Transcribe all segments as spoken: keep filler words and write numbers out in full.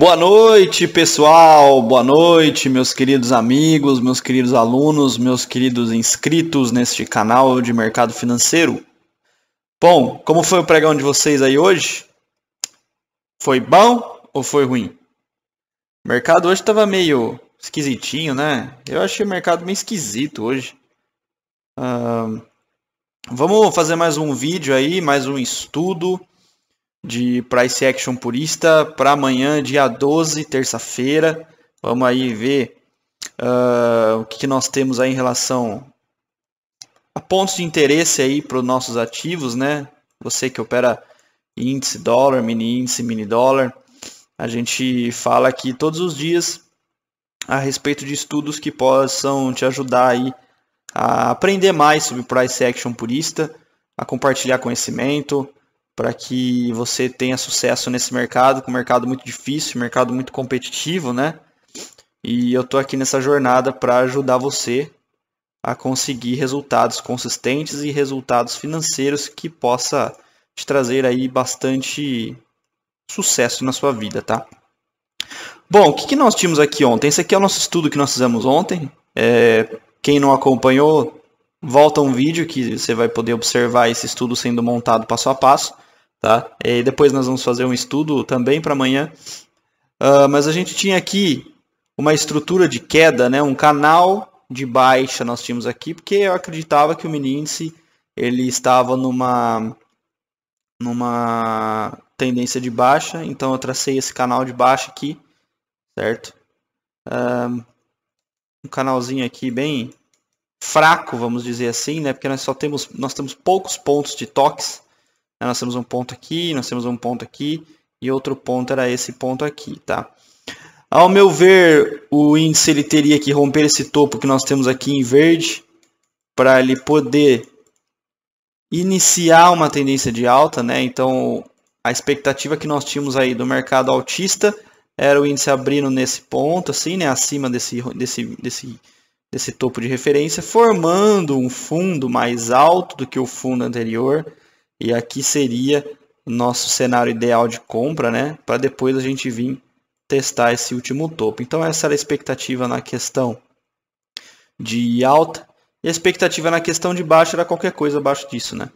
Boa noite, pessoal, boa noite, meus queridos amigos, meus queridos alunos, meus queridos inscritos neste canal de mercado financeiro. Bom, como foi o pregão de vocês aí hoje? Foi bom ou foi ruim? O mercado hoje estava meio esquisitinho, né? Eu achei o mercado meio esquisito hoje. Uh, vamos fazer mais um vídeo aí, mais um estudo de Price Action Purista para amanhã, dia doze, terça-feira. Vamos aí ver uh, o que, que nós temos aí em relação a pontos de interesse aí para os nossos ativos, né? Você que opera índice dólar, mini índice, mini dólar. A gente fala aqui todos os dias a respeito de estudos que possam te ajudar aí a aprender mais sobre Price Action Purista, a compartilhar conhecimento, para que você tenha sucesso nesse mercado, que é um mercado muito difícil, um mercado muito competitivo, né? E eu tô aqui nessa jornada para ajudar você a conseguir resultados consistentes e resultados financeiros que possa te trazer aí bastante sucesso na sua vida, tá? Bom, o que, que nós tínhamos aqui ontem? Esse aqui é o nosso estudo que nós fizemos ontem. É, quem não acompanhou, volta um vídeo que você vai poder observar esse estudo sendo montado passo a passo. Tá? E depois nós vamos fazer um estudo também para amanhã. Uh, mas a gente tinha aqui uma estrutura de queda, né? Um canal de baixa nós tínhamos aqui, porque eu acreditava que o mini índice ele estava numa, numa tendência de baixa. Então eu tracei esse canal de baixa aqui, certo? Uh, um canalzinho aqui bem fraco, vamos dizer assim, né? Porque nós só temos, nós temos poucos pontos de toques. Nós temos um ponto aqui, nós temos um ponto aqui e outro ponto era esse ponto aqui, tá? Ao meu ver, o índice ele teria que romper esse topo que nós temos aqui em verde para ele poder iniciar uma tendência de alta, né? Então, a expectativa que nós tínhamos aí do mercado altista era o índice abrindo nesse ponto, assim, né? Acima desse, desse, desse, desse topo de referência, formando um fundo mais alto do que o fundo anterior. E aqui seria o nosso cenário ideal de compra, né? Para depois a gente vir testar esse último topo. Então essa era a expectativa na questão de alta. E a expectativa na questão de baixa era qualquer coisa abaixo disso, né?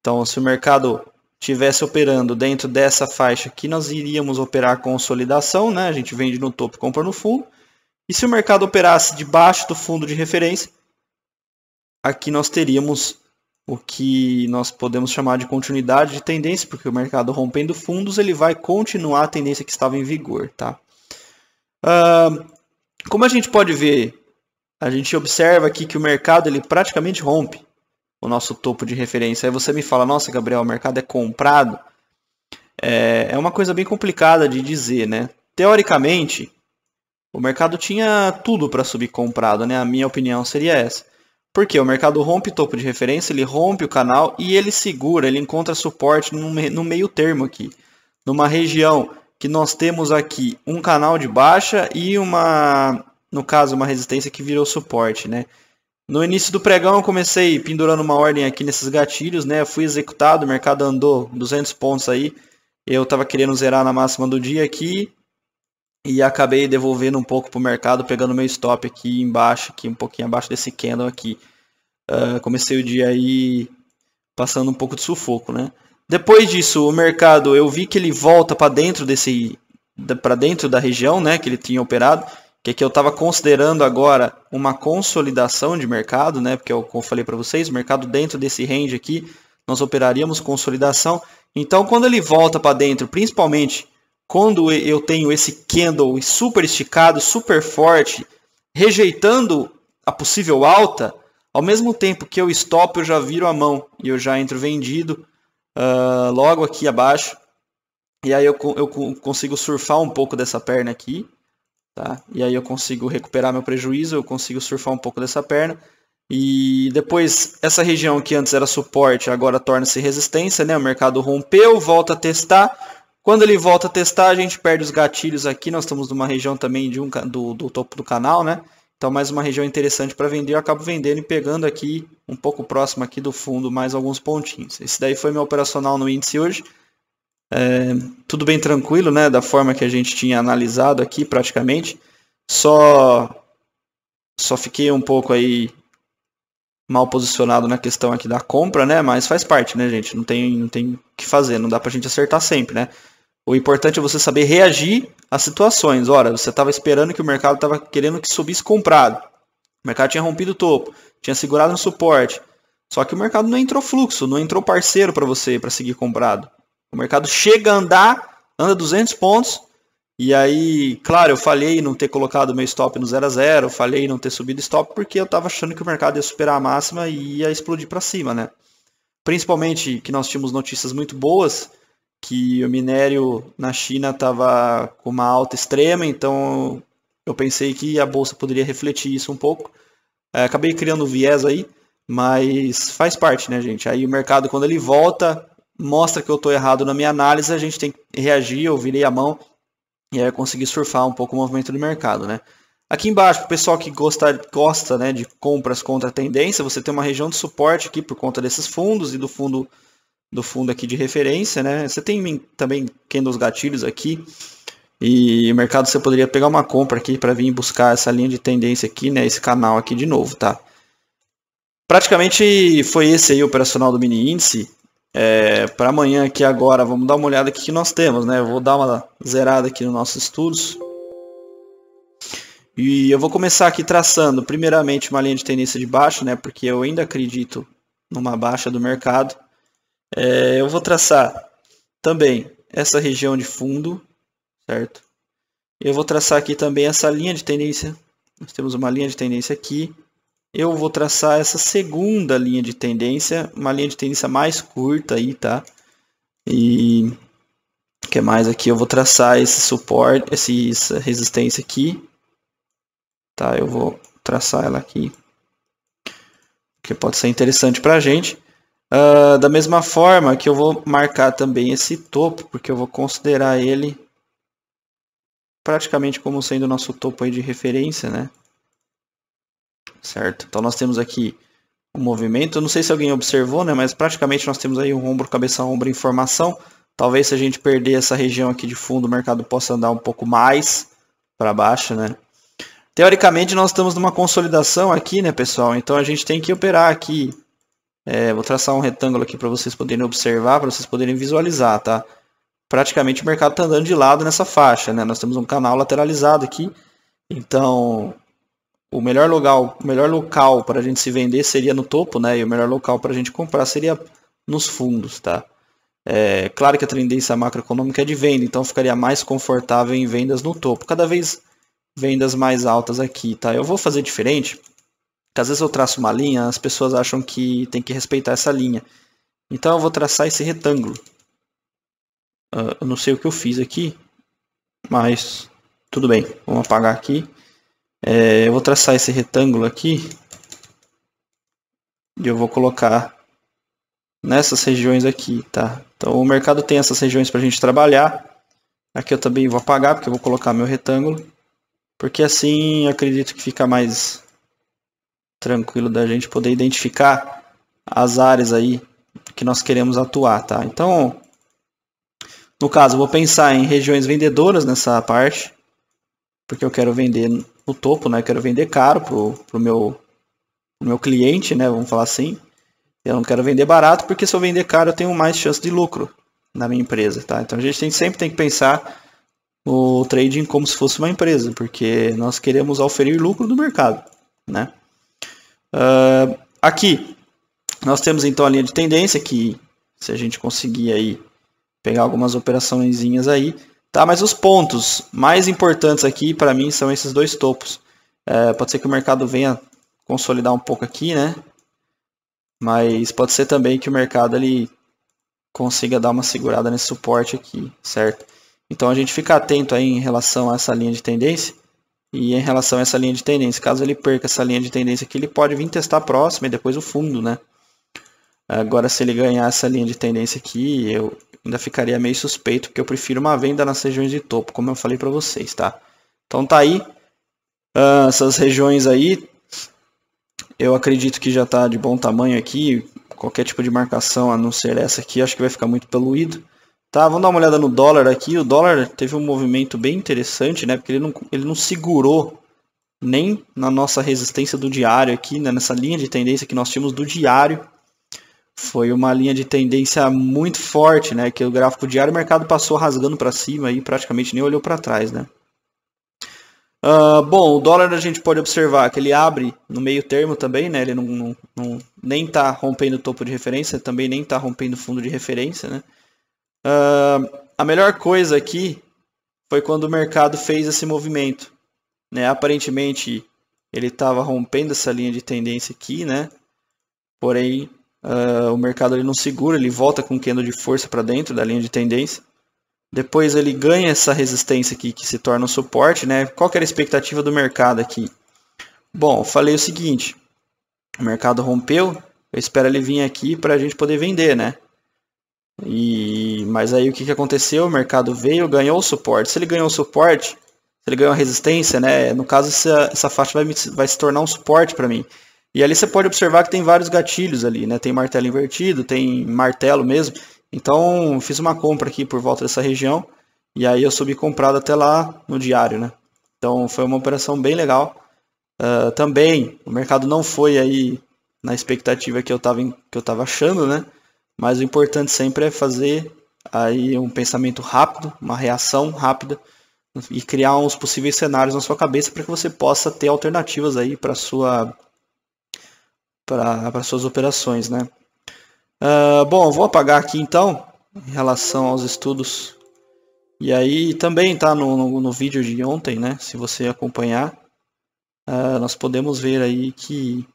Então se o mercado estivesse operando dentro dessa faixa aqui, nós iríamos operar consolidação, né? A gente vende no topo, compra no fundo. E se o mercado operasse debaixo do fundo de referência, aqui nós teríamos o que nós podemos chamar de continuidade de tendência, porque o mercado rompendo fundos, ele vai continuar a tendência que estava em vigor, tá? Uh, como a gente pode ver, a gente observa aqui que o mercado ele praticamente rompe o nosso topo de referência. Aí você me fala, nossa, Gabriel, o mercado é comprado. É, é uma coisa bem complicada de dizer, né? Teoricamente, o mercado tinha tudo para subir comprado, né? A minha opinião seria essa. Porque o mercado rompe topo de referência, ele rompe o canal e ele segura, ele encontra suporte no meio termo aqui. Numa região que nós temos aqui um canal de baixa e uma, no caso, uma resistência que virou suporte, né? No início do pregão eu comecei pendurando uma ordem aqui nesses gatilhos, né? Eu fui executado, o mercado andou duzentos pontos aí. Eu estava querendo zerar na máxima do dia aqui e acabei devolvendo um pouco para o mercado, pegando meu stop aqui embaixo, aqui um pouquinho abaixo desse candle aqui. Uh, comecei o dia aí passando um pouco de sufoco, né? Depois disso, o mercado, eu vi que ele volta para dentro desse, para dentro da região, né, que ele tinha operado, que é que eu estava considerando agora uma consolidação de mercado, né? Porque eu, como eu falei para vocês, o mercado dentro desse range aqui, nós operaríamos consolidação. Então, quando ele volta para dentro, principalmente quando eu tenho esse candle super esticado, super forte, rejeitando a possível alta, ao mesmo tempo que eu stop, eu já viro a mão e eu já entro vendido uh, logo aqui abaixo. E aí eu, eu consigo surfar um pouco dessa perna aqui, tá? E aí eu consigo recuperar meu prejuízo, eu consigo surfar um pouco dessa perna. E depois, essa região que antes era suporte, agora torna-se resistência, né? O mercado rompeu, volta a testar. Quando ele volta a testar, a gente perde os gatilhos aqui. Nós estamos numa região também de um, do, do topo do canal, né? Então, mais uma região interessante para vender. Eu acabo vendendo e pegando aqui, um pouco próximo aqui do fundo, mais alguns pontinhos. Esse daí foi meu operacional no índice hoje. É, tudo bem tranquilo, né? Da forma que a gente tinha analisado aqui praticamente. Só, só fiquei um pouco aí mal posicionado na questão aqui da compra, né? Mas faz parte, né, gente? Não tem, não tem o que fazer, não dá pra gente acertar sempre, né? O importante é você saber reagir às situações. Ora, você estava esperando que o mercado estava querendo que subisse comprado. O mercado tinha rompido o topo, tinha segurado no suporte. Só que o mercado não entrou fluxo, não entrou parceiro para você para seguir comprado. O mercado chega a andar, anda duzentos pontos. E aí, claro, eu falhei em não ter colocado meu stop no zero a zero, falhei em não ter subido stop porque eu estava achando que o mercado ia superar a máxima e ia explodir para cima, né? Principalmente que nós tínhamos notícias muito boas, que o minério na China estava com uma alta extrema, então eu pensei que a bolsa poderia refletir isso um pouco. É, acabei criando um viés aí, mas faz parte, né, gente? Aí o mercado, quando ele volta, mostra que eu estou errado na minha análise, a gente tem que reagir, eu virei a mão, e aí eu consegui surfar um pouco o movimento do mercado, né? Aqui embaixo, para o pessoal que gosta, gosta né, de compras contra a tendência, você tem uma região de suporte aqui por conta desses fundos e do fundo... do fundo aqui de referência, né? Você tem também candles gatilhos aqui e o mercado você poderia pegar uma compra aqui para vir buscar essa linha de tendência aqui, né? Esse canal aqui de novo, tá? Praticamente foi esse aí o operacional do mini índice. É, para amanhã aqui agora vamos dar uma olhada aqui que nós temos, né? Eu vou dar uma zerada aqui nos nossos estudos e eu vou começar aqui traçando primeiramente uma linha de tendência de baixo, né? Porque eu ainda acredito numa baixa do mercado. É, eu vou traçar também essa região de fundo, certo? Eu vou traçar aqui também essa linha de tendência. Nós temos uma linha de tendência aqui. Eu vou traçar essa segunda linha de tendência, uma linha de tendência mais curta aí, tá? E o que mais aqui? Eu vou traçar esse suporte, esse, essa resistência aqui, tá? Eu vou traçar ela aqui, que pode ser interessante para a gente. Uh, da mesma forma que eu vou marcar também esse topo, porque eu vou considerar ele praticamente como sendo o nosso topo aí de referência, né? Certo? Então nós temos aqui um movimento, não sei se alguém observou, né? Mas praticamente nós temos aí um ombro, cabeça, ombro em formação. Talvez se a gente perder essa região aqui de fundo, o mercado possa andar um pouco mais para baixo, né? Teoricamente nós estamos numa consolidação aqui, né, pessoal? Então a gente tem que operar aqui. É, vou traçar um retângulo aqui para vocês poderem observar, para vocês poderem visualizar, tá? Praticamente o mercado está andando de lado nessa faixa, né? Nós temos um canal lateralizado aqui. Então, o melhor local, o melhor local para a gente se vender seria no topo, né? E o melhor local para a gente comprar seria nos fundos, tá? É claro que a tendência macroeconômica é de venda, então ficaria mais confortável em vendas no topo. Cada vez vendas mais altas aqui, tá? Eu vou fazer diferente. Porque às vezes eu traço uma linha, as pessoas acham que tem que respeitar essa linha. Então eu vou traçar esse retângulo. Uh, eu não sei o que eu fiz aqui, mas tudo bem. Vamos apagar aqui. É, eu vou traçar esse retângulo aqui. E eu vou colocar nessas regiões aqui, tá? Então o mercado tem essas regiões para a gente trabalhar. Aqui eu também vou apagar, porque eu vou colocar meu retângulo. Porque assim eu acredito que fica mais... tranquilo da gente poder identificar as áreas aí que nós queremos atuar, tá? Então, no caso, eu vou pensar em regiões vendedoras nessa parte, porque eu quero vender no topo, né? Eu quero vender caro pro, pro meu, pro meu cliente, né? Vamos falar assim. Eu não quero vender barato, porque se eu vender caro, eu tenho mais chance de lucro na minha empresa, tá? Então, a gente tem, sempre tem que pensar o trading como se fosse uma empresa, porque nós queremos oferir lucro do mercado, né? Uh, aqui nós temos então a linha de tendência que se a gente conseguir aí pegar algumas operaçõezinhas aí, tá? Mas os pontos mais importantes aqui para mim são esses dois topos. Uh, pode ser que o mercado venha consolidar um pouco aqui, né? Mas pode ser também que o mercado ele consiga dar uma segurada nesse suporte aqui, certo? Então a gente fica atento aí em relação a essa linha de tendência. E em relação a essa linha de tendência, caso ele perca essa linha de tendência aqui, ele pode vir testar a próxima e depois o fundo, né? Agora, se ele ganhar essa linha de tendência aqui, eu ainda ficaria meio suspeito, porque eu prefiro uma venda nas regiões de topo, como eu falei para vocês, tá? Então tá aí, uh, essas regiões aí, eu acredito que já tá de bom tamanho aqui, qualquer tipo de marcação a não ser essa aqui, acho que vai ficar muito poluído. Tá, vamos dar uma olhada no dólar aqui. O dólar teve um movimento bem interessante, né? Porque ele não, ele não segurou nem na nossa resistência do diário aqui, né? Nessa linha de tendência que nós tínhamos do diário. Foi uma linha de tendência muito forte, né? Que o gráfico diário, o mercado passou rasgando para cima e praticamente nem olhou para trás, né? Uh, bom, o dólar a gente pode observar que ele abre no meio termo também, né? Ele não, não, não, nem está rompendo o topo de referência, também nem está rompendo o fundo de referência, né? Uh, a melhor coisa aqui foi quando o mercado fez esse movimento, né? Aparentemente ele estava rompendo essa linha de tendência aqui, né? Porém uh, o mercado ele não segura, ele volta com um candle de força para dentro da linha de tendência. Depois ele ganha essa resistência aqui que se torna um suporte, né? Qual que era a expectativa do mercado aqui? Bom, eu falei o seguinte: o mercado rompeu, eu espero ele vir aqui para a gente poder vender, né? E, mas aí o que, que aconteceu? O mercado veio, ganhou o suporte. Se ele ganhou o suporte, se ele ganhou a resistência, né? No caso, essa, essa faixa vai, vai se tornar um suporte para mim. E ali você pode observar que tem vários gatilhos ali, né? Tem martelo invertido, tem martelo mesmo. Então, fiz uma compra aqui por volta dessa região. E aí eu subi comprado até lá no diário, né? Então, foi uma operação bem legal. Uh, também, o mercado não foi aí na expectativa que eu tava, que eu tava achando, né? Mas o importante sempre é fazer aí um pensamento rápido, uma reação rápida e criar uns possíveis cenários na sua cabeça para que você possa ter alternativas aí para sua, para suas operações, né? Uh, bom, eu vou apagar aqui então em relação aos estudos. E aí também tá no, no, no vídeo de ontem, né? Se você acompanhar, uh, nós podemos ver aí que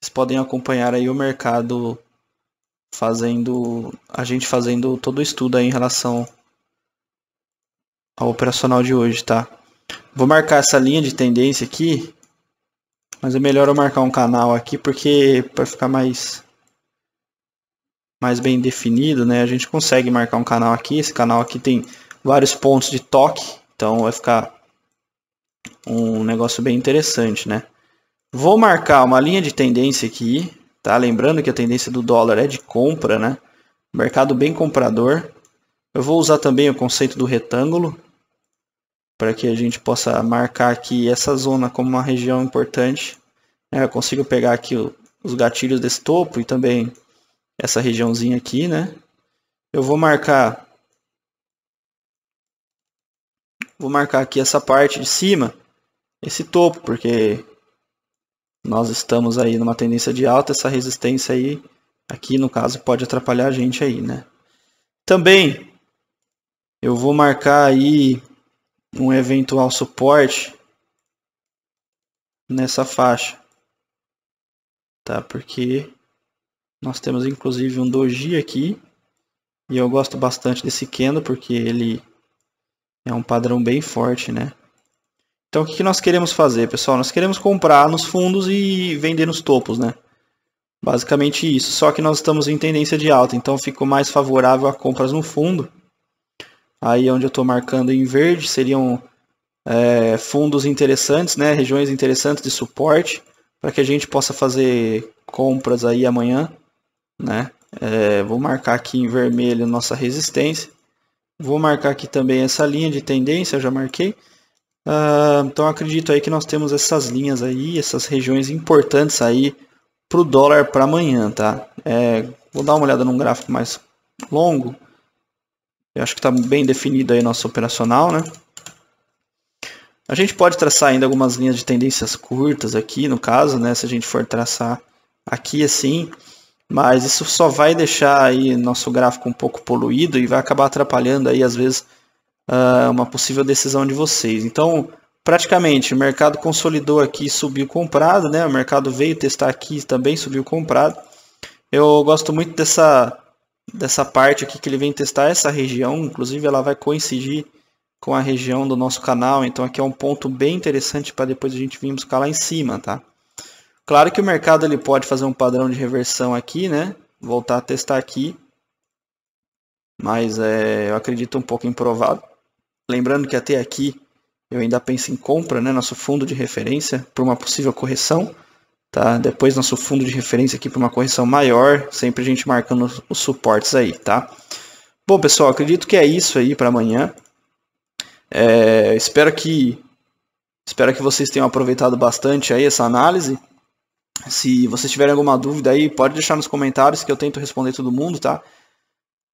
vocês podem acompanhar aí o mercado fazendo, a gente fazendo todo o estudo aí em relação ao operacional de hoje, tá? Vou marcar essa linha de tendência aqui, mas é melhor eu marcar um canal aqui porque para ficar mais mais bem definido, né? A gente consegue marcar um canal aqui, esse canal aqui tem vários pontos de toque, então vai ficar um negócio bem interessante, né? Vou marcar uma linha de tendência aqui. Tá? Lembrando que a tendência do dólar é de compra, né? Mercado bem comprador. Eu vou usar também o conceito do retângulo para que a gente possa marcar aqui essa zona como uma região importante. É, eu consigo pegar aqui o, os gatilhos desse topo e também essa regiãozinha aqui, né? Eu vou marcar, vou marcar aqui essa parte de cima, esse topo, porque nós estamos aí numa tendência de alta, essa resistência aí, aqui no caso, pode atrapalhar a gente aí, né? Também, eu vou marcar aí um eventual suporte nessa faixa, tá? Porque nós temos inclusive um doji aqui, e eu gosto bastante desse candle, porque ele é um padrão bem forte, né? Então o que nós queremos fazer, pessoal? Nós queremos comprar nos fundos e vender nos topos, né? Basicamente isso, só que nós estamos em tendência de alta, então fico mais favorável a compras no fundo. Aí onde eu estou marcando em verde seriam é, fundos interessantes, né? Regiões interessantes de suporte, para que a gente possa fazer compras aí amanhã, né? É, vou marcar aqui em vermelho nossa resistência. Vou marcar aqui também essa linha de tendência, eu já marquei. Uh, então acredito aí que nós temos essas linhas aí, essas regiões importantes aí para o dólar para amanhã, tá? É, vou dar uma olhada num gráfico mais longo. Eu acho que está bem definido aí nosso operacional, né? A gente pode traçar ainda algumas linhas de tendências curtas aqui, no caso, né? Se a gente for traçar aqui assim, mas isso só vai deixar aí nosso gráfico um pouco poluído e vai acabar atrapalhando aí às vezes uma possível decisão de vocês. Então, praticamente, o mercado consolidou aqui, subiu comprado, né? O mercado veio testar aqui também, subiu comprado. Eu gosto muito dessa, dessa parte aqui que ele vem testar essa região, inclusive ela vai coincidir com a região do nosso canal, então aqui é um ponto bem interessante para depois a gente vir buscar lá em cima, tá? Claro que o mercado ele pode fazer um padrão de reversão aqui, né? Voltar a testar aqui, mas é, eu acredito um pouco improvável. Lembrando que até aqui eu ainda penso em compra, né? Nosso fundo de referência para uma possível correção, tá? Depois nosso fundo de referência aqui para uma correção maior, sempre a gente marcando os suportes aí, tá? Bom, pessoal, acredito que é isso aí para amanhã. É, espero que espero que vocês tenham aproveitado bastante aí essa análise. Se vocês tiverem alguma dúvida aí, pode deixar nos comentários que eu tento responder todo mundo, tá?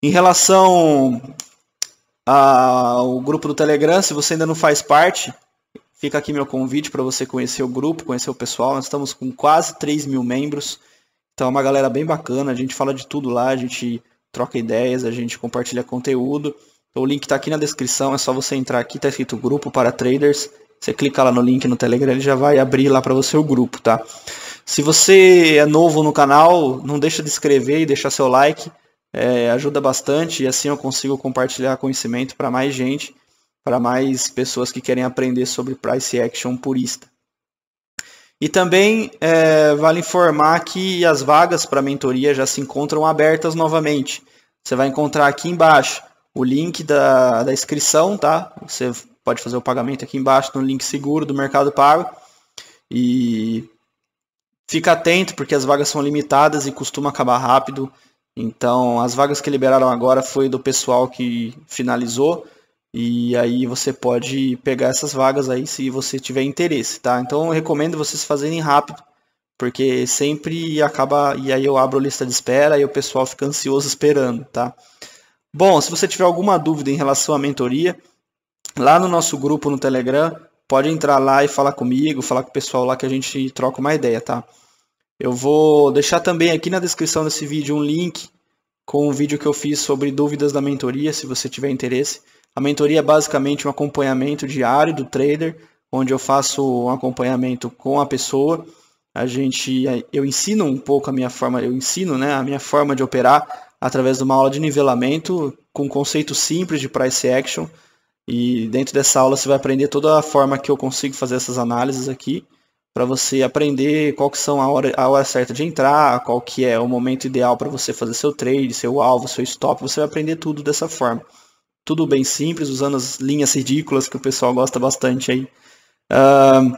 Em relação ao grupo do Telegram, se você ainda não faz parte, fica aqui meu convite para você conhecer o grupo, conhecer o pessoal. Nós estamos com quase três mil membros, então é uma galera bem bacana, a gente fala de tudo lá, a gente troca ideias, a gente compartilha conteúdo. Então, o link está aqui na descrição, é só você entrar aqui, está escrito grupo para traders, você clica lá no link no Telegram, ele já vai abrir lá para você o grupo, tá? Se você é novo no canal, não deixa de se inscrever e deixar seu like, é, ajuda bastante e assim eu consigo compartilhar conhecimento para mais gente, para mais pessoas que querem aprender sobre Price Action Purista. E também é, vale informar que as vagas para mentoria já se encontram abertas novamente. Você vai encontrar aqui embaixo o link da, da inscrição, tá? Você pode fazer o pagamento aqui embaixo no link seguro do Mercado Pago. E fica atento porque as vagas são limitadas e costuma acabar rápido. Então as vagas que liberaram agora foi do pessoal que finalizou. E aí você pode pegar essas vagas aí se você tiver interesse, tá? Então eu recomendo vocês fazerem rápido, porque sempre acaba... E aí eu abro a lista de espera e o pessoal fica ansioso esperando, tá? Bom, se você tiver alguma dúvida em relação à mentoria, lá no nosso grupo no Telegram, pode entrar lá e falar comigo, falar com o pessoal lá que a gente troca uma ideia, tá? Eu vou deixar também aqui na descrição desse vídeo um link com um vídeo que eu fiz sobre dúvidas da mentoria, se você tiver interesse. A mentoria é basicamente um acompanhamento diário do trader, onde eu faço um acompanhamento com a pessoa. A gente, eu ensino um pouco a minha forma, eu ensino, né, a minha forma de operar através de uma aula de nivelamento com conceitos simples de price action. E dentro dessa aula você vai aprender toda a forma que eu consigo fazer essas análises aqui, para você aprender qual que são a hora, a hora certa de entrar, qual que é o momento ideal para você fazer seu trade, seu alvo, seu stop. Você vai aprender tudo dessa forma. Tudo bem simples, usando as linhas ridículas que o pessoal gosta bastante aí. Uh,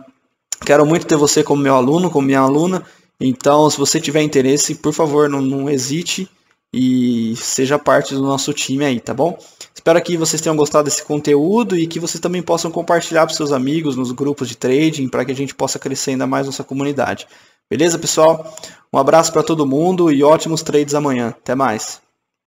quero muito ter você como meu aluno, como minha aluna. Então, se você tiver interesse, por favor, não, não hesite e seja parte do nosso time aí, tá bom? Espero que vocês tenham gostado desse conteúdo e que vocês também possam compartilhar para seus amigos nos grupos de trading para que a gente possa crescer ainda mais nossa comunidade. Beleza, pessoal? Um abraço para todo mundo e ótimos trades amanhã. Até mais!